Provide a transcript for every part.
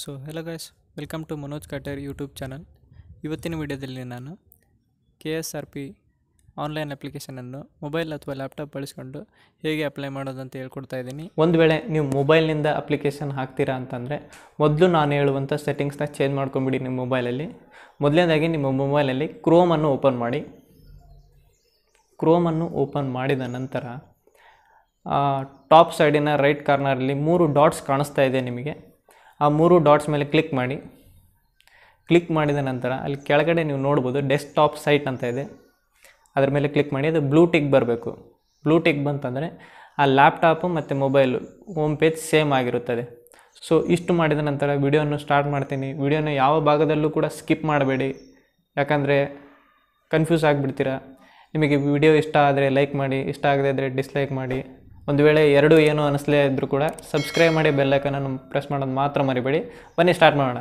So hello guys, welcome to Manoj Kater YouTube channel. ಇವತ್ತಿನ ವಿಡಿಯೋದಲ್ಲಿ ನಾನು KSRP ಆನ್ಲೈನ್ ಅಪ್ಲಿಕೇಶನ್ ಅನ್ನು ಮೊಬೈಲ್ ಅಥವಾ ಲ್ಯಾಪ್ಟಾಪ್ ಬಳಸಿಕೊಂಡು ಹೇಗೆ ಅಪ್ಲೈ ಮಾಡೋದು ಅಂತ ಹೇಳ್ಕೊಡ್ತಾ ಇದ್ದೀನಿ. ಒಂದು ವೇಳೆ ನೀವು ಮೊಬೈಲ್ ನಿಂದ ಅಪ್ಲಿಕೇಶನ್ ಹಾಕ್ತೀರಾ ಅಂತಂದ್ರೆ ಮೊದಲು ನಾನು ಹೇಳುವಂತ ಸೆಟ್ಟಿಂಗ್ಸ್ ನ ಚೇಂಜ್ ಮಾಡ್ಕೊಂಡ್ಬಿಡಿ. ನಿಮ್ಮ ಮೊಬೈಲ್ ಅಲ್ಲಿ ಮೊದಲನೇದಾಗಿ ನಿಮ್ಮ ಮೊಬೈಲ್ ಅಲ್ಲಿ Chrome ಅನ್ನು ಓಪನ್ ಮಾಡಿ. Chrome ಅನ್ನು ಓಪನ್ ಮಾಡಿದ ನಂತರ top side in right corner ಅಲ್ಲಿ ಮೂರು ಡಾಟ್ಸ್ ಕಾಣಿಸ್ತಾ ಇದೆ ನಿಮಗೆ. ಆ ಮೂರು ಡಾಟ್ಸ್ ಮೇಲೆ ಕ್ಲಿಕ್ ಮಾಡಿ. ಕ್ಲಿಕ್ ಮಾಡಿದ ನಂತರ ಅಲ್ಲಿ ಕೆಳಗಡೆ ನೀವು ನೋಡಬಹುದು ಡೆಸ್ಕ್ಟಾಪ್ ಸೈಟ್ ಅಂತ ಇದೆ. ಅದರ ಮೇಲೆ ಕ್ಲಿಕ್ ಮಾಡಿ. ಅದು ಬ್ಲೂ ಟಿಕ್ ಬರಬೇಕು. ಬ್ಲೂ ಟಿಕ್ ಬಂತಂದ್ರೆ ಆ ಲ್ಯಾಪ್ಟಾಪ್ ಮತ್ತೆ ಮೊಬೈಲ್ ಹೋಮ್ ಪೇಜ್ ಸೇಮ್ ಆಗಿರುತ್ತದೆ. ಸೋ ಇಷ್ಟು ಮಾಡಿದ ನಂತರ ವಿಡಿಯೋನ ಸ್ಟಾರ್ಟ್ ಮಾಡ್ತೀನಿ. ವಿಡಿಯೋನ ಯಾವ ಭಾಗದಲ್ಲೂ ಕೂಡ ಸ್ಕಿಪ್ ಮಾಡಬೇಡಿ, ಯಾಕಂದ್ರೆ ಕನ್ಫ್ಯೂಸ್ ಆಗಿಬಿಡ್ತೀರಾ. ನಿಮಗೆ ವಿಡಿಯೋ ಇಷ್ಟ ಆದರೆ ಲೈಕ್ ಮಾಡಿ, ಇಷ್ಟ ಆಗದೇ ಇದ್ದರೆ ಡಿಸ್ಲೈಕ್ ಮಾಡಿ. ಒಂದು ವೇಳೆ ಎರಡು ಏನೋ ಅನಿಸಲೇ ಇದ್ದರೂ ಕೂಡ ಸಬ್ಸ್ಕ್ರೈಬ್ ಮಾಡಿ ಬೆಲ್ ಐಕಾನ್ ಅನ್ನು ಪ್ರೆಸ್ ಮಾಡೋದು ಮಾತ್ರ ಮರಿಬೇಡಿ. ಬನ್ನಿ ಸ್ಟಾರ್ಟ್ ಮಾಡೋಣ.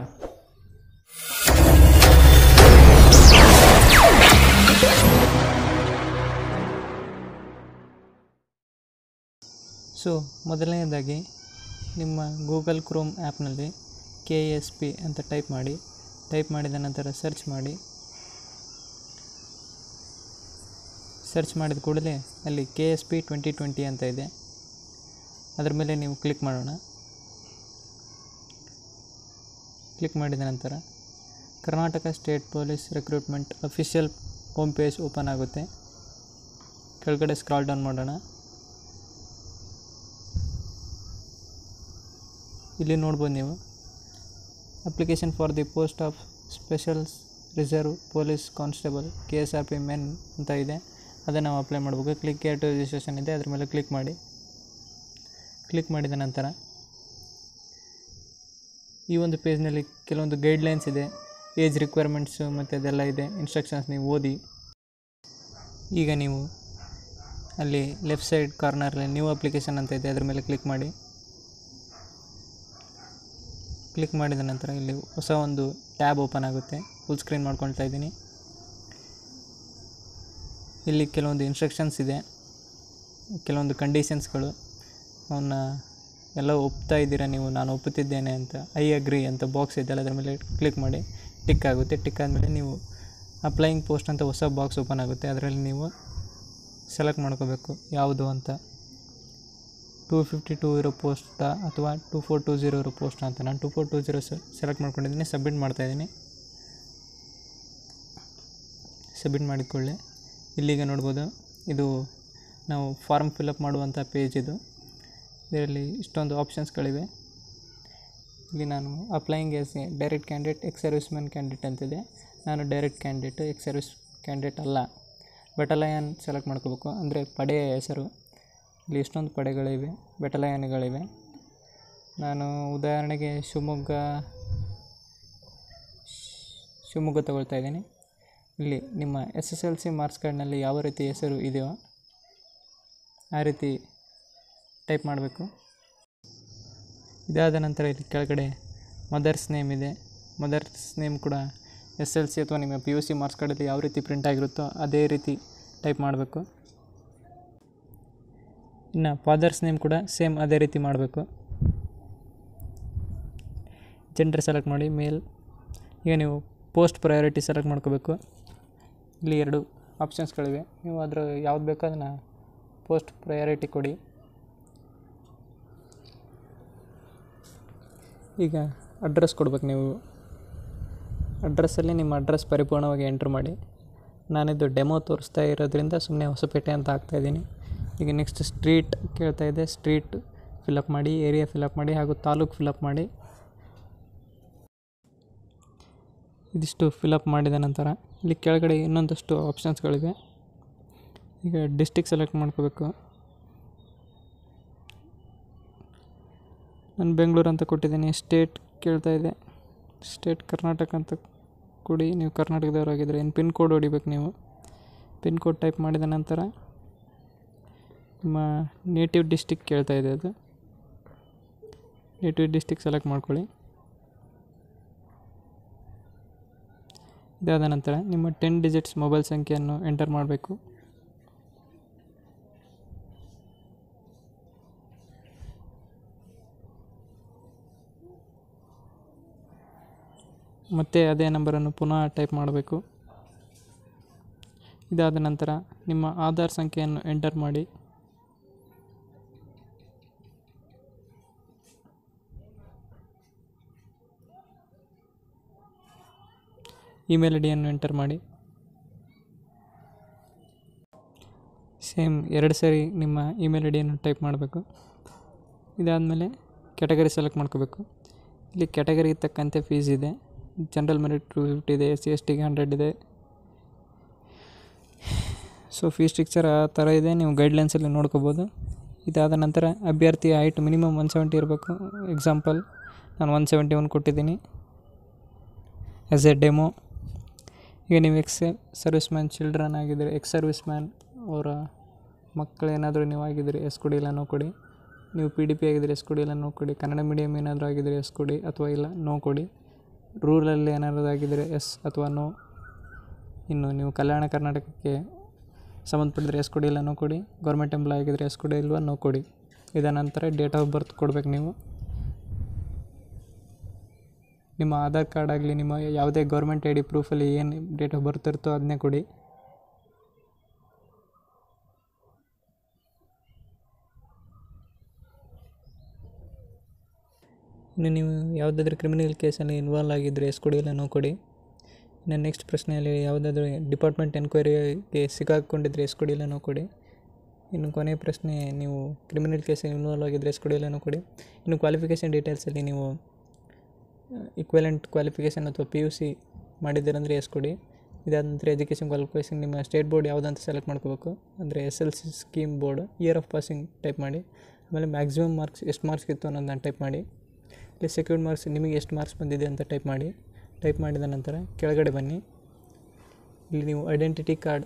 ಸೊ ಮೊದಲನೇದಾಗಿ ನಿಮ್ಮ ಗೂಗಲ್ ಕ್ರೋಮ್ ಆ್ಯಪ್ನಲ್ಲಿ KSP ಅಂತ ಟೈಪ್ ಮಾಡಿ. ಟೈಪ್ ಮಾಡಿದ ನಂತರ ಸರ್ಚ್ ಮಾಡಿ. ಸರ್ಚ್ ಮಾಡಿದ ಕೂಡಲೇ ಅಲ್ಲಿ KSP 2020 ಅಂತ ಇದೆ. ಅದರ ಮೇಲೆ ನೀವು ಕ್ಲಿಕ್ ಮಾಡೋಣ. ಕ್ಲಿಕ್ ಮಾಡಿದ ನಂತರ Karnataka state police recruitment official home page open ಆಗುತ್ತೆ. ಕೆಳಗಡೆ ಸ್ಕ್ರಾಲ್ ಡೌನ್ ಮಾಡೋಣ. ಇಲ್ಲಿ ನೋಡ್ಬೋದು ನೀವು application for the post of special reserve police constable KSRP men ಅಂತ ಇದೆ. ಅದನ್ನು ನಾವು ಅಪ್ಲೈ ಮಾಡಬೇಕು. ಕ್ಲಿಕ್ ಹಿಯರ್ ಟು ರಿಜಿಸ್ಟ್ರೇಷನ್ ಇದೆ, ಅದರ ಮೇಲೆ ಕ್ಲಿಕ್ ಮಾಡಿ. ಕ್ಲಿಕ್ ಮಾಡಿದ ನಂತರ ಈ ಒಂದು ಪೇಜ್ನಲ್ಲಿ ಕೆಲವೊಂದು ಗೈಡ್ಲೈನ್ಸ್ ಇದೆ, ಏಜ್ ರಿಕ್ವೈರ್ಮೆಂಟ್ಸು ಮತ್ತು ಅದೆಲ್ಲ ಇದೆ. ಇನ್ಸ್ಟ್ರಕ್ಷನ್ಸ್ ನೀವು ಓದಿ. ಈಗ ನೀವು ಅಲ್ಲಿ ಲೆಫ್ಟ್ ಸೈಡ್ ಕಾರ್ನರಲ್ಲಿ ನ್ಯೂ ಅಪ್ಲಿಕೇಶನ್ ಅಂತ ಇದೆ, ಅದರ ಮೇಲೆ ಕ್ಲಿಕ್ ಮಾಡಿ. ಕ್ಲಿಕ್ ಮಾಡಿದ ನಂತರ ಇಲ್ಲಿ ಹೊಸ ಒಂದು ಟ್ಯಾಬ್ ಓಪನ್ ಆಗುತ್ತೆ. ಫುಲ್ ಸ್ಕ್ರೀನ್ ಮಾಡ್ಕೊಳ್ತಾ ಇದ್ದೀನಿ. ಇಲ್ಲಿ ಕೆಲವೊಂದು ಇನ್ಸ್ಟ್ರಕ್ಷನ್ಸ್ ಇದೆ, ಕೆಲವೊಂದು ಕಂಡೀಷನ್ಸ್ಗಳು. ಅವನ್ನ ಎಲ್ಲ ಒಪ್ತಾ ಇದ್ದೀರಾ ನೀವು, ನಾನು ಒಪ್ಪುತ್ತಿದ್ದೇನೆ ಅಂತ, ಐ ಅಗ್ರಿ ಅಂತ ಬಾಕ್ಸ್ ಇದೆಯಲ್ಲ, ಅದರ ಮೇಲೆ ಕ್ಲಿಕ್ ಮಾಡಿ. ಟಿಕ್ ಆಗುತ್ತೆ. ಟಿಕ್ ಆದಮೇಲೆ ನೀವು ಅಪ್ಲೈಯಿಂಗ್ ಪೋಸ್ಟ್ ಅಂತ ಹೊಸ ಬಾಕ್ಸ್ ಓಪನ್ ಆಗುತ್ತೆ. ಅದರಲ್ಲಿ ನೀವು ಸೆಲೆಕ್ಟ್ ಮಾಡ್ಕೋಬೇಕು ಯಾವುದು ಅಂತ. 252 ಇರೋ ಪೋಸ್ಟಾ ಅಥವಾ 2420 ಇರೋ ಪೋಸ್ಟಾ ಅಂತ. ನಾನು 2420 ಸೆಲೆಕ್ಟ್ ಮಾಡ್ಕೊಂಡಿದ್ದೀನಿ. ಸಬ್ಮಿಟ್ ಮಾಡ್ತಾಯಿದ್ದೀನಿ. ಸಬ್ಮಿಟ್ ಮಾಡಿಕೊಳ್ಳಿ. ಇಲ್ಲಿಗೆ ನೋಡ್ಬೋದು ಇದು ನಾವು ಫಾರ್ಮ್ ಫಿಲಪ್ ಮಾಡುವಂಥ ಪೇಜ್ ಇದು. ಇದರಲ್ಲಿ ಇಷ್ಟೊಂದು ಆಪ್ಷನ್ಸ್ಗಳಿವೆ. ಇಲ್ಲಿ ನಾನು applying as direct candidate, ex service man candidate ಅಂತಿದೆ. ನಾನು direct candidate, ex service candidate ಅಲ್ಲ. ಬೆಟಲಯನ್ ಸೆಲೆಕ್ಟ್ ಮಾಡ್ಕೋಬೇಕು, ಅಂದರೆ ಪಡೆಯ ಹೆಸರು. ಇಲ್ಲಿ ಇಷ್ಟೊಂದು ಪಡೆಗಳಿವೆ, ಬೆಟಲಯನ್ಗಳಿವೆ. ನಾನು ಉದಾಹರಣೆಗೆ ಶಿವಮೊಗ್ಗ ತಗೊಳ್ತಾ ಇದ್ದೀನಿ. ಇಲ್ಲಿ ನಿಮ್ಮ SSLC ಮಾರ್ಕ್ಸ್ ಕಾರ್ಡ್ನಲ್ಲಿ ಯಾವ ರೀತಿ ಹೆಸರು ಇದೆಯೋ ಆ ರೀತಿ ಟೈಪ್ ಮಾಡಬೇಕು. ಇದಾದ ನಂತರ ಇಲ್ಲಿ ಕೆಳಗಡೆ ಮದರ್ಸ್ ನೇಮ್ ಇದೆ. ಮದರ್ಸ್ ನೇಮ್ ಕೂಡ SSLC ಅಥವಾ ನಿಮ್ಮ PUC ಮಾರ್ಕ್ಸ್ ಕಾರ್ಡಲ್ಲಿ ಯಾವ ರೀತಿ ಪ್ರಿಂಟ್ ಆಗಿರುತ್ತೋ ಅದೇ ರೀತಿ ಟೈಪ್ ಮಾಡಬೇಕು. ಇನ್ನು ಫಾದರ್ಸ್ ನೇಮ್ ಕೂಡ ಸೇಮ್ ಅದೇ ರೀತಿ ಮಾಡಬೇಕು. ಜೆಂಡರ್ ಸೆಲೆಕ್ಟ್ ಮಾಡಿ, ಮೇಲ್. ಈಗ ನೀವು ಪೋಸ್ಟ್ ಪ್ರಯಾರಿಟಿ ಸೆಲೆಕ್ಟ್ ಮಾಡ್ಕೋಬೇಕು. ಇಲ್ಲಿ ಎರಡು ಆಪ್ಷನ್ಸ್ಗಳಿವೆ, ನೀವು ಅದರ ಯಾವ್ದು ಬೇಕೋ ಅದನ್ನು ಪೋಸ್ಟ್ ಪ್ರಯಾರಿಟಿ ಕೊಡಿ. ಈಗ ಅಡ್ರೆಸ್ ಕೊಡ್ಬೇಕು ನೀವು. ಅಡ್ರೆಸ್ಸಲ್ಲಿ ನಿಮ್ಮ ಅಡ್ರೆಸ್ ಪರಿಪೂರ್ಣವಾಗಿ ಎಂಟ್ರ್ ಮಾಡಿ. ನಾನಿದು ಡೆಮೋ ತೋರಿಸ್ತಾ ಇರೋದ್ರಿಂದ ಸುಮ್ಮನೆ ಹೊಸಪೇಟೆ ಅಂತ ಹಾಕ್ತಾಯಿದ್ದೀನಿ. ಈಗ ನೆಕ್ಸ್ಟ್ ಸ್ಟ್ರೀಟ್ ಕೇಳ್ತಾ ಇದೆ. ಸ್ಟ್ರೀಟ್ ಫಿಲಪ್ ಮಾಡಿ, ಏರಿಯಾ ಫಿಲಪ್ ಮಾಡಿ, ಹಾಗೂ ತಾಲೂಕು ಫಿಲಪ್ ಮಾಡಿ. ಇದಿಷ್ಟು ಫಿಲಪ್ ಮಾಡಿದ ನಂತರ ಇಲ್ಲಿ ಕೆಳಗಡೆ ಇನ್ನೊಂದಷ್ಟು ಆಪ್ಷನ್ಸ್ಗಳಿವೆ. ಈಗ ಡಿಸ್ಟಿಕ್ ಸೆಲೆಕ್ಟ್ ಮಾಡ್ಕೋಬೇಕು. ನಾನು ಬೆಂಗಳೂರು ಅಂತ ಕೊಟ್ಟಿದ್ದೀನಿ. ಸ್ಟೇಟ್ ಕೇಳ್ತಾ ಇದೆ. ಸ್ಟೇಟ್ ಕರ್ನಾಟಕ ಅಂತ ಕೊಡಿ, ನೀವು ಕರ್ನಾಟಕದವರಾಗಿದ್ದರೆ. ಇನ್ನು ಪಿನ್ ಕೋಡ್ ಹೊಡಿಬೇಕು ನೀವು. ಪಿನ್ ಕೋಡ್ ಟೈಪ್ ಮಾಡಿದ ನಂತರ ನಿಮ್ಮ ನೇಟಿವ್ ಡಿಸ್ಟಿಕ್ ಕೇಳ್ತಾ ಇದೆ. ಅದು ನೇಟಿವ್ ಡಿಸ್ಟಿಕ್ ಸೆಲೆಕ್ಟ್ ಮಾಡ್ಕೊಳ್ಳಿ. ಇದಾದ ನಂತರ ನಿಮ್ಮ 10 ಡಿಜಿಟ್ಸ್ ಮೊಬೈಲ್ ಸಂಖ್ಯೆಯನ್ನು ಎಂಟರ್ ಮಾಡಬೇಕು. ಮತ್ತೆ ಅದೇ ನಂಬರನ್ನು ಪುನಃ ಟೈಪ್ ಮಾಡಬೇಕು. ಇದಾದ ನಂತರ ನಿಮ್ಮ ಆಧಾರ್ ಸಂಖ್ಯೆಯನ್ನು ಎಂಟರ್ ಮಾಡಿ. ಇಮೇಲ್ ಐ ಡಿಯನ್ನು ಎಂಟರ್ ಮಾಡಿ. ಸೇಮ್ ಎರಡು ಸಾರಿ ನಿಮ್ಮ ಇಮೇಲ್ ಐ ಡಿಯನ್ನು ಟೈಪ್ ಮಾಡಬೇಕು. ಇದಾದಮೇಲೆ ಕ್ಯಾಟಗರಿ ಸೆಲೆಕ್ಟ್ ಮಾಡ್ಕೋಬೇಕು. ಇಲ್ಲಿ ಕ್ಯಾಟಗರಿ ತಕ್ಕಂತೆ ಫೀಸ್ ಇದೆ. ಜನರಲ್ ಮೆರಿಟ್ 250 ಇದೆ, ಎಸ್ ಸಿ ಎಸ್ ಟಿಗೆ 100 ಇದೆ. ಸೊ ಫೀಸ್ ಸ್ಟ್ರಕ್ಚರ್ ಆ ಥರ ಇದೆ, ನೀವು ಗೈಡ್ಲೈನ್ಸಲ್ಲಿ ನೋಡ್ಕೋಬೋದು. ಇದಾದ ನಂತರ ಅಭ್ಯರ್ಥಿಯ ಹೈಟ್ ಮಿನಿಮಮ್ 170 ಇರಬೇಕು. ಎಕ್ಸಾಂಪಲ್ ನಾನು 171 ಕೊಟ್ಟಿದ್ದೀನಿ ಆ್ಯಸ್ ಎ ಡೆಮೋ. ಈಗ ನೀವು ಎಕ್ಸ್ ಸರ್ವಿಸ್ ಮ್ಯಾನ್ ಚಿಲ್ಡ್ರನ್ ಆಗಿದ್ದರೆ, ಎಕ್ಸ್ ಸರ್ವಿಸ್ ಮ್ಯಾನ್ ಅವರ ಮಕ್ಕಳೇನಾದರೂ ನೀವು ಆಗಿದ್ದರೆ ಎಸ್ ಕೊಡಿ, ಇಲ್ಲ ನೋ ಕೊಡಿ. ನೀವು ಪಿ ಡಿ ಪಿ ಆಗಿದ್ದರೆ ಎಸ್ ಕೊಡಿ, ಇಲ್ಲ ನೋ ಕೊಡಿ. ಕನ್ನಡ ಮೀಡಿಯಮ್ ಏನಾದರೂ ಆಗಿದ್ದರೆ ಎಸ್ ಕೊಡಿ ಅಥವಾ ಇಲ್ಲ ನೋ ಕೊಡಿ. ರೂರಲ್ ಏನಾದರೂ ಆಗಿದ್ದರೆ ಎಸ್ ಅಥವಾ ನೋ. ಇನ್ನು ನೀವು ಕಲ್ಯಾಣ ಕರ್ನಾಟಕಕ್ಕೆ ಸಂಬಂಧಪಟ್ಟಿದ್ರೆ ಎಸ್ ಕೊಡಿ, ಇಲ್ಲ ನೋ ಕೊಡಿ. ಗೌರ್ಮೆಂಟ್ ಎಂಪ್ಲಾಯ್ ಆಗಿದ್ದರೆ ಎಸ್ ಕೊಡಿ, ಇಲ್ವಾ ನೋ ಕೊಡಿ. ಇದರ ನಂತರ ಡೇಟ್ ಆಫ್ ಬರ್ತ್ ಕೊಡಬೇಕು. ನೀವು ನಿಮ್ಮ ಆಧಾರ್ ಕಾರ್ಡ್ ಆಗಲಿ, ನಿಮ್ಮ ಯಾವುದೇ ಗೌರ್ಮೆಂಟ್ ಐ ಡಿ ಪ್ರೂಫಲ್ಲಿ ಏನು ಡೇಟ್ ಆಫ್ ಬರ್ತ್ ಇರ್ತೋ ಅದನ್ನೇ ಕೊಡಿ. ಇನ್ನು ನೀವು ಯಾವುದಾದ್ರೂ ಕ್ರಿಮಿನಲ್ ಕೇಸಲ್ಲಿ ಇನ್ವಾಲ್ವ್ ಆಗಿದ್ದರೆ ಎಸ್ ಕೊಡಿ, ಇಲ್ಲ ನೋ ಕೊಡಿ. ಇನ್ನು ನೆಕ್ಸ್ಟ್ ಪ್ರಶ್ನೆಯಲ್ಲಿ ಯಾವುದಾದ್ರೂ ಡಿಪಾರ್ಟ್ಮೆಂಟ್ ಎನ್ಕ್ವೈರಿಗೆ ಸಿಕ್ಕಾಕೊಂಡಿದ್ರೆ ಎಸ್ ಕೊಡಿ, ಇಲ್ಲ ನೋ ಕೊಡಿ. ಇನ್ನು ಕೊನೆ ಪ್ರಶ್ನೆ, ನೀವು ಕ್ರಿಮಿನಲ್ ಕೇಸಲ್ಲಿ ಇನ್ವಾಲ್ವ್ ಆಗಿದ್ದರೆ ಎಸ್ ಕೊಡಿ, ಇಲ್ಲ ನೋ ಕೊಡಿ. ಇನ್ನು ಕ್ವಾಲಿಫಿಕೇಷನ್ ಡೀಟೇಲ್ಸಲ್ಲಿ ನೀವು ಈಕ್ವಲೆಂಟ್ ಕ್ವಾಲಿಫಿಕೇಷನ್ ಅಥವಾ ಪಿ ಯು ಸಿ ಮಾಡಿದ್ದೀರಂದರೆ ಎಸ್ ಕೊಡಿ. ಇದಾದ ನಂತರ ಎಜುಕೇಷನ್ ಕ್ವಾಲಿಫಿಕೇಷನ್ ನಿಮ್ಮ ಸ್ಟೇಟ್ ಬೋರ್ಡ್ ಯಾವುದಂತ ಸೆಲೆಕ್ಟ್ ಮಾಡ್ಕೋಬೇಕು. ಅಂದರೆ SSLC scheme board, year of passing type ಮಾಡಿ. ಆಮೇಲೆ ಮ್ಯಾಕ್ಸಿಮಮ್ ಮಾರ್ಕ್ಸ್ ಎಷ್ಟು ಮಾರ್ಕ್ಸ್ ಇತ್ತು ಅನ್ನೋದನ್ನ ಟೈಪ್ ಮಾಡಿ. ಇಲ್ಲಿ ಸೆಕ್ಯೂರ್ಡ್ ಮಾರ್ಕ್ಸ್ ನಿಮಗೆ ಎಷ್ಟು ಮಾರ್ಕ್ಸ್ ಬಂದಿದೆ ಅಂತ ಟೈಪ್ ಮಾಡಿ. ಟೈಪ್ ಮಾಡಿದ ನಂತರ ಕೆಳಗಡೆ ಬನ್ನಿ. ಇಲ್ಲಿ ನೀವು ಐಡೆಂಟಿಟಿ ಕಾರ್ಡ್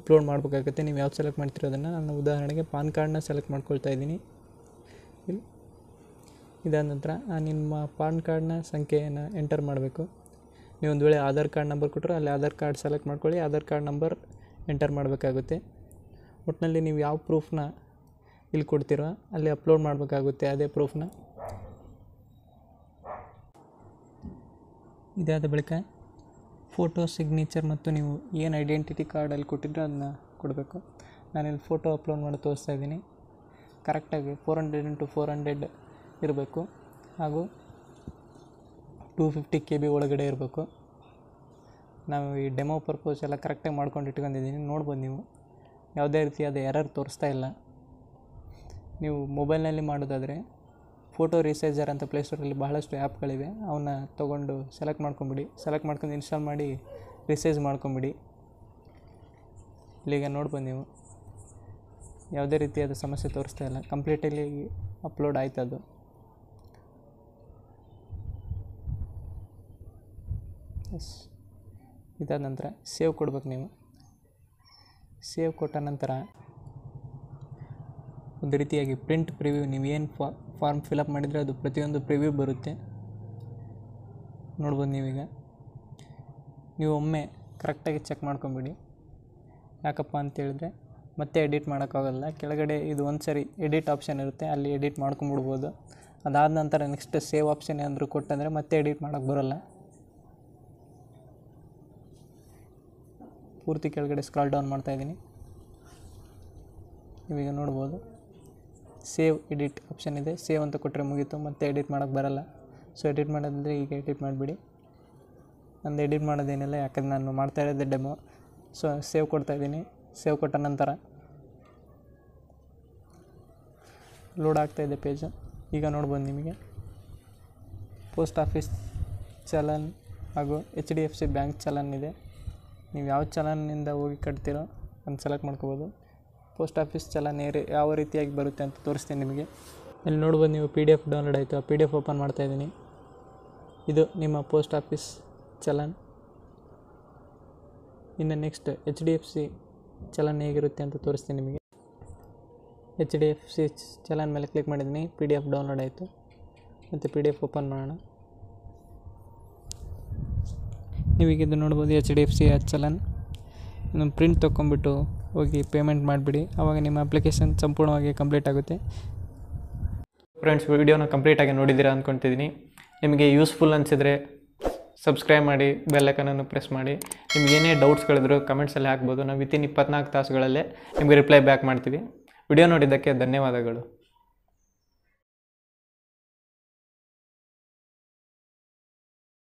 ಅಪ್ಲೋಡ್ ಮಾಡಬೇಕಾಗುತ್ತೆ. ನೀವು ಯಾವ್ದು ಸೆಲೆಕ್ಟ್ ಮಾಡ್ತಿರೋದನ್ನು ನಾನು ಉದಾಹರಣೆಗೆ ಪಾನ್ ಕಾರ್ಡ್ನ ಸೆಲೆಕ್ಟ್ ಮಾಡ್ಕೊಳ್ತಾ ಇದ್ದೀನಿ. ಇಲ್ಲಿ ಇದಾದ ನಂತರ ನಿಮ್ಮ ಪಾನ್ ಕಾರ್ಡ್ನ ಸಂಖ್ಯೆಯನ್ನು ಎಂಟರ್ ಮಾಡಬೇಕು. ನೀವೊಂದು ವೇಳೆ ಆಧಾರ್ ಕಾರ್ಡ್ ನಂಬರ್ ಕೊಟ್ಟರೆ ಅಲ್ಲಿ ಆಧಾರ್ ಕಾರ್ಡ್ ಸೆಲೆಕ್ಟ್ ಮಾಡ್ಕೊಳ್ಳಿ, ಆಧಾರ್ ಕಾರ್ಡ್ ನಂಬರ್ ಎಂಟರ್ ಮಾಡಬೇಕಾಗುತ್ತೆ. ಒಟ್ಟಿನಲ್ಲಿ ನೀವು ಯಾವ ಪ್ರೂಫ್ನ ಇಲ್ಲಿ ಕೊಡ್ತೀರೋ ಅಲ್ಲಿ ಅಪ್ಲೋಡ್ ಮಾಡಬೇಕಾಗುತ್ತೆ ಅದೇ ಪ್ರೂಫ್ನ. ಇದಾದ ಬಳಿಕ ಫೋಟೋ, ಸಿಗ್ನೇಚರ್ ಮತ್ತು ನೀವು ಏನು ಐಡೆಂಟಿಟಿ ಕಾರ್ಡಲ್ಲಿ ಕೊಟ್ಟಿದ್ರೆ ಅದನ್ನ ಕೊಡಬೇಕು. ನಾನಿಲ್ಲಿ ಫೋಟೋ ಅಪ್ಲೋಡ್ ಮಾಡಿ ತೋರಿಸ್ತಾ ಇದ್ದೀನಿ. ಕರೆಕ್ಟಾಗಿ 400x400 ಇರಬೇಕು ಹಾಗೂ 250 KB ಒಳಗಡೆ ಇರಬೇಕು. ನಾವು ಈ ಡೆಮೋ ಪರ್ಪೋಸ್ ಎಲ್ಲ ಕರೆಕ್ಟಾಗಿ ಮಾಡ್ಕೊಂಡು ಇಟ್ಕೊಂಡಿದ್ದೀನಿ. ನೋಡ್ಬೋದು ನೀವು ಯಾವುದೇ ರೀತಿಯಾದ ಎರರ್ ತೋರಿಸ್ತಾ ಇಲ್ಲ. ನೀವು ಮೊಬೈಲ್ನಲ್ಲಿ ಮಾಡೋದಾದರೆ ಫೋಟೋ ರಿಸೈಜರ್ ಅಂತ ಪ್ಲೇಸ್ಟೋರಲ್ಲಿ ಬಹಳಷ್ಟು ಆ್ಯಪ್ಗಳಿವೆ. ಅವನ್ನ ತೊಗೊಂಡು ಸೆಲೆಕ್ಟ್ ಮಾಡ್ಕೊಂಬಿಡಿ. ಸೆಲೆಕ್ಟ್ ಮಾಡ್ಕೊಂಡು ಇನ್ಸ್ಟಾಲ್ ಮಾಡಿ ರಿಸೈಜ್ ಮಾಡ್ಕೊಂಬಿಡಿ. ಇಲ್ಲಿಗೆ ನೋಡ್ಬೋದು ನೀವು ಯಾವುದೇ ರೀತಿಯಾದ ಸಮಸ್ಯೆ ತೋರಿಸ್ತಾ ಇಲ್ಲ. ಕಂಪ್ಲೀಟಲ್ಲಿ ಅಪ್ಲೋಡ್ ಆಯ್ತು. ಅದು ಎಸ್. ಇದಾದ ನಂತರ ಸೇವ್ ಕೊಡ್ಬೇಕು. ನೀವು ಸೇವ್ ಕೊಟ್ಟ ನಂತರ ಒಂದು ರೀತಿಯಾಗಿ ಪ್ರಿಂಟ್ ಪ್ರಿವ್ಯೂ, ನೀವೇನು ಫಾರ್ಮ್ ಫಿಲಪ್ ಮಾಡಿದರೆ ಅದು ಪ್ರತಿಯೊಂದು ಪ್ರಿವ್ಯೂ ಬರುತ್ತೆ. ನೋಡ್ಬೋದು ನೀವೀಗ. ನೀವು ಒಮ್ಮೆ ಕರೆಕ್ಟಾಗಿ ಚೆಕ್ ಮಾಡ್ಕೊಂಬಿಡಿ. ಯಾಕಪ್ಪ ಅಂತೇಳಿದ್ರೆ ಮತ್ತೆ ಎಡಿಟ್ ಮಾಡೋಕ್ಕಾಗಲ್ಲ. ಕೆಳಗಡೆ ಇದು ಒಂದು ಸರಿ ಎಡಿಟ್ ಆಪ್ಷನ್ ಇರುತ್ತೆ, ಅಲ್ಲಿ ಎಡಿಟ್ ಮಾಡ್ಕೊಂಬಿಡ್ಬೋದು. ಅದಾದ ನಂತರ ನೆಕ್ಸ್ಟ್ ಸೇವ್ ಆಪ್ಷನ್ ಏನಾದರೂ ಕೊಟ್ಟಂದರೆ ಮತ್ತೆ ಎಡಿಟ್ ಮಾಡೋಕ್ಕೆ ಬರೋಲ್ಲ. ಪೂರ್ತಿ ಕೆಳಗಡೆ ಸ್ಕ್ರಾಲ್ ಡೌನ್ ಮಾಡ್ತಾಯಿದ್ದೀನಿ. ನೀವೀಗ ನೋಡ್ಬೋದು ಸೇವ್ ಎಡಿಟ್ ಆಪ್ಷನ್ ಇದೆ. ಸೇವ್ ಅಂತ ಕೊಟ್ಟರೆ ಮುಗೀತು, ಮತ್ತೆ ಎಡಿಟ್ ಮಾಡೋಕ್ಕೆ ಬರೋಲ್ಲ. ಸೊ ಎಡಿಟ್ ಮಾಡೋದಂದರೆ ಈಗ ಎಡಿಟ್ ಮಾಡಿಬಿಡಿ. ನಂದು ಎಡಿಟ್ ಮಾಡೋದೇನಿಲ್ಲ, ಯಾಕಂದರೆ ನಾನು ಮಾಡ್ತಾ ಇರೋದೇ ಡೆಮೋ. ಸೊ ಸೇವ್ ಕೊಡ್ತಾಯಿದ್ದೀನಿ. ಸೇವ್ ಕೊಟ್ಟ ನಂತರ ಲೋಡ್ ಆಗ್ತಾಯಿದೆ ಪೇಜು. ಈಗ ನೋಡ್ಬೋದು ನಿಮಗೆ ಪೋಸ್ಟ್ ಆಫೀಸ್ ಚಲನ್ ಹಾಗೂ HDFC ಬ್ಯಾಂಕ್ ಚಲನ್ ಇದೆ. ನೀವು ಯಾವ ಚಲನ್ನಿಂದ ಹೋಗಿ ಕಟ್ತೀರೋ ಅದನ್ನು ಸೆಲೆಕ್ಟ್ ಮಾಡ್ಕೋಬೋದು. ಪೋಸ್ಟ್ ಆಫೀಸ್ ಚಲನ್ ಯಾವ ರೀತಿಯಾಗಿ ಬರುತ್ತೆ ಅಂತ ತೋರಿಸ್ತೀನಿ ನಿಮಗೆ. ಅಲ್ಲಿ ನೋಡ್ಬೋದು ನೀವು PDF ಡೌನ್ಲೋಡ್ ಆಯಿತು. ಆ PDF ಓಪನ್ ಮಾಡ್ತಾಯಿದ್ದೀನಿ. ಇದು ನಿಮ್ಮ ಪೋಸ್ಟ್ ಆಫೀಸ್ ಚಲನ್. ಇನ್ನು ನೆಕ್ಸ್ಟ್ HDFC ಚಲನ್ ಹೇಗಿರುತ್ತೆ ಅಂತ ತೋರಿಸ್ತೀನಿ ನಿಮಗೆ. HDFC ಚಲನ್ ಮೇಲೆ ಕ್ಲಿಕ್ ಮಾಡಿದ್ದೀನಿ. PDF ಡೌನ್ಲೋಡ್ ಆಯಿತು. ಮತ್ತು PDF ಓಪನ್ ಮಾಡೋಣ. ನೀವೀಗ ಇದು ನೋಡ್ಬೋದು HDFC ಚಲನ್. ಇದನ್ನು ಪ್ರಿಂಟ್ ತೊಗೊಂಬಿಟ್ಟು ಹೋಗಿ ಪೇಮೆಂಟ್ ಮಾಡಿಬಿಡಿ. ಆವಾಗ ನಿಮ್ಮ ಅಪ್ಲಿಕೇಶನ್ ಸಂಪೂರ್ಣವಾಗಿ ಕಂಪ್ಲೀಟ್ ಆಗುತ್ತೆ. ಫ್ರೆಂಡ್ಸ್, ವಿಡಿಯೋನ ಕಂಪ್ಲೀಟಾಗಿ ನೋಡಿದ್ದೀರಾ ಅಂದ್ಕೊಳ್ತಿದ್ದೀನಿ. ನಿಮಗೆ ಯೂಸ್ಫುಲ್ ಅನಿಸಿದರೆ Subscribe ಮಾಡಿ ಬೆಲ್ ಐಕಾನ್ ಅನ್ನು ಪ್ರೆಸ್ ಮಾಡಿ ನಿಮಗೆ ಏನೇ ಡೌಟ್ಸ್ ಗಳಿದ್ರೂ ಕಮೆಂಟ್ಸ್ ಅಲ್ಲಿ ಹಾಕಬಹುದು ನಾವು ವಿತಿನ್ 24 ತಾಸುಗಳಲ್ಲೇ ನಿಮಗೆ ರಿಪ್ಲೈ ಬ್ಯಾಕ್ ಮಾಡ್ತೀವಿ ವಿಡಿಯೋ ನೋಡಿದ್ದಕ್ಕೆ ಧನ್ಯವಾದಗಳು